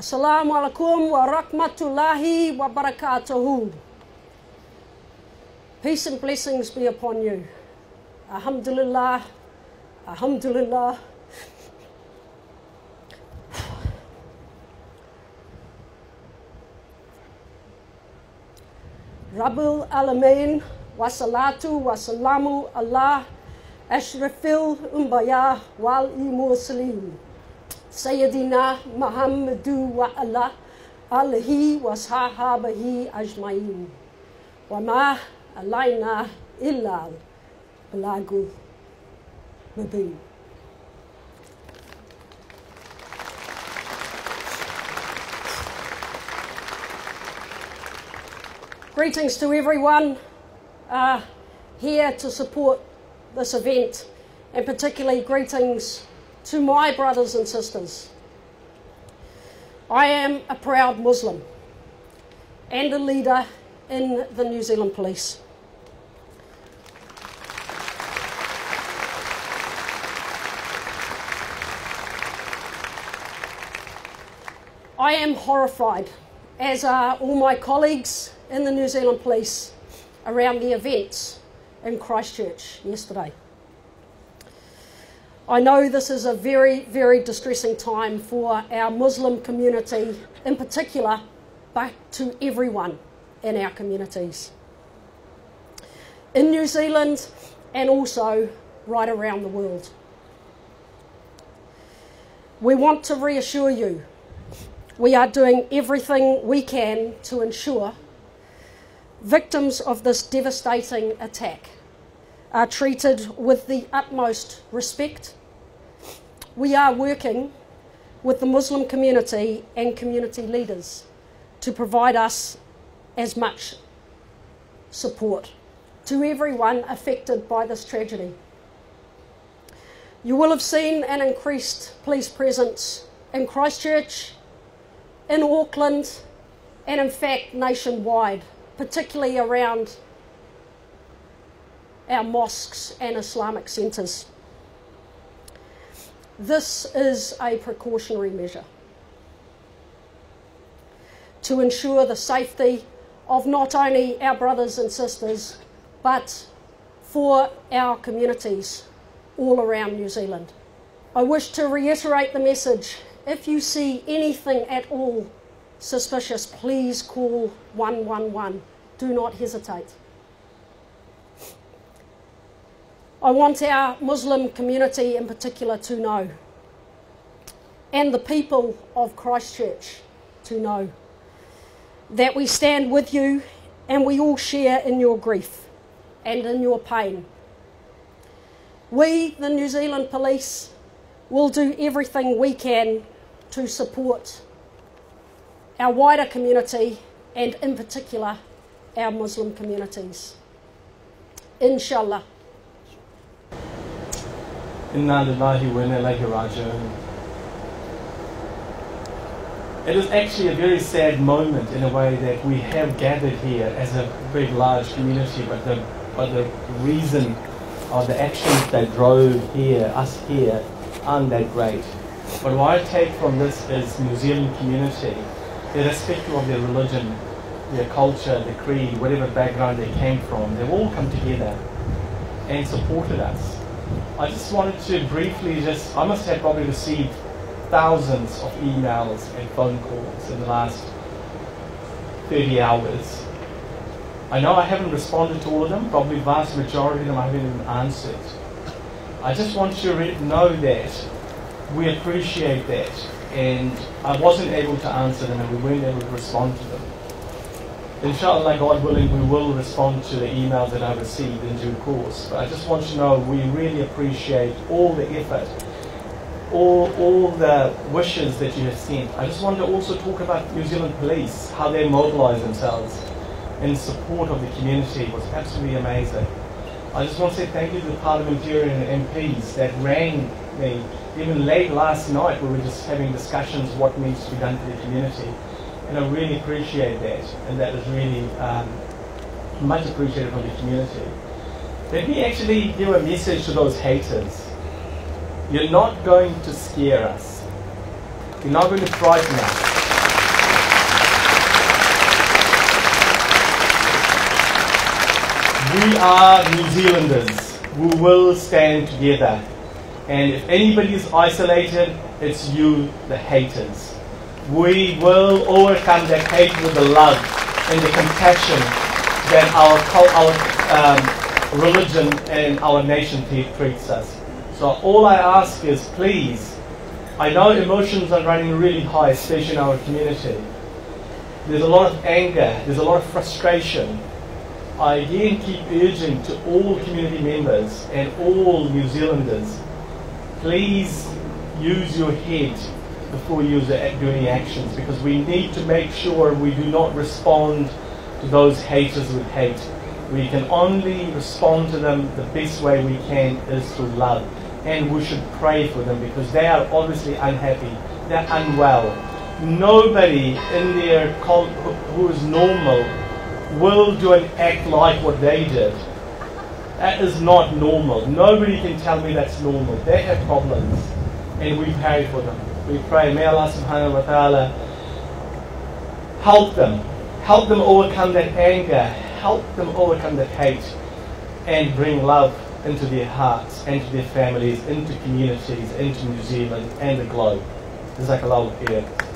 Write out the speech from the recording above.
Assalamualaikum warakmatullahi wabarakatuhu. Peace and blessings be upon you. Alhamdulillah. Alhamdulillah. Rabul Alameen, Wasalatu, Wasalamu Allah Ashrafil Umbaya Wali Muslim. Sayyidina Muhammadu wa ala alihi wa sahabihi ajma'in. Wa ma alayna illa al-balagul mubin. Greetings to everyone here to support this event, and particularly greetings to my brothers and sisters. I am a proud Muslim and a leader in the New Zealand Police. I am horrified, as are all my colleagues in the New Zealand Police, around the events in Christchurch yesterday. I know this is a very, very distressing time for our Muslim community in particular, but to everyone in our communities in New Zealand and also right around the world. We want to reassure you we are doing everything we can to ensure victims of this devastating attack are treated with the utmost respect. We are working with the Muslim community and community leaders to provide us as much support to everyone affected by this tragedy. You will have seen an increased police presence in Christchurch, in Auckland, and in fact nationwide, particularly around our mosques and Islamic centres. This is a precautionary measure to ensure the safety of not only our brothers and sisters, but for our communities all around New Zealand. I wish to reiterate the message: if you see anything at all suspicious, please call 111. Do not hesitate. I want our Muslim community in particular to know, and the people of Christchurch to know, that we stand with you and we all share in your grief and in your pain. We, the New Zealand Police, will do everything we can to support our wider community and in particular our Muslim communities. Inshallah. Inna lillahi wa inna ilayhi raji'un. It is actually a very sad moment in a way that we have gathered here as a very large community, but the reason or the actions that drove us here aren't that great. But what I take from this is New Zealand community, irrespective of their religion, their culture, their creed, whatever background they came from, they've all come together and supported us. I just wanted to briefly I must have probably received thousands of emails and phone calls in the last 30 hours. I know I haven't responded to all of them, probably the vast majority of them I haven't even answered. I just want you to know that we appreciate that, and I wasn't able to answer them and we weren't able to respond to them. Inshallah, God willing, we will respond to the emails that I received in due course. But I just want you to know we really appreciate all the effort, all the wishes that you have sent. I just want to also talk about New Zealand Police, how they mobilise themselves in support of the community. It was absolutely amazing. I just want to say thank you to the parliamentarians and MPs that rang me even late last night. We were just having discussions what needs to be done for the community. And I really appreciate that, and that is really much appreciated from the community. Let me actually give a message to those haters. You're not going to scare us. You're not going to frighten us. We are New Zealanders who will stand together. And if anybody is isolated, it's you, the haters. We will overcome that hate with the love and the compassion that our religion and our nation treats us. So all I ask is, please, I know emotions are running really high, especially in our community. There's a lot of anger, there's a lot of frustration. I again keep urging to all community members and all New Zealanders, please use your head before you do any actions, because we need to make sure we do not respond to those haters with hate. We can only respond to them the best way we can is through love. And we should pray for them because they are obviously unhappy. They're unwell. Nobody in their cult who is normal will do an act like what they did. That is not normal. Nobody can tell me that's normal. They have problems. And we pray for them. We pray, may Allah subhanahu wa ta'ala help them. Help them overcome that anger. Help them overcome that hate. And bring love into their hearts, into their families, into communities, into New Zealand and the globe. Jazakallahu khairan.